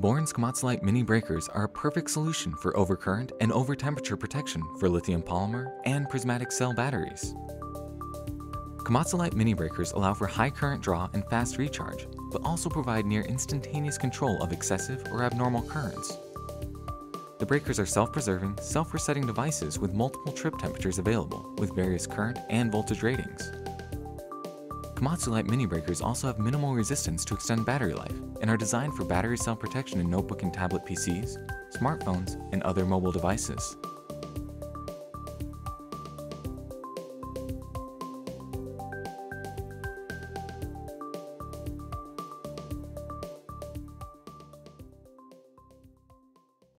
Bourns Komatsulite mini breakers are a perfect solution for overcurrent and over-temperature protection for lithium polymer and prismatic cell batteries. Komatsulite mini breakers allow for high current draw and fast recharge, but also provide near instantaneous control of excessive or abnormal currents. The breakers are self-preserving, self-resetting devices with multiple trip temperatures available, with various current and voltage ratings. Komatsulite mini breakers also have minimal resistance to extend battery life and are designed for battery cell protection in notebook and tablet PCs, smartphones, and other mobile devices.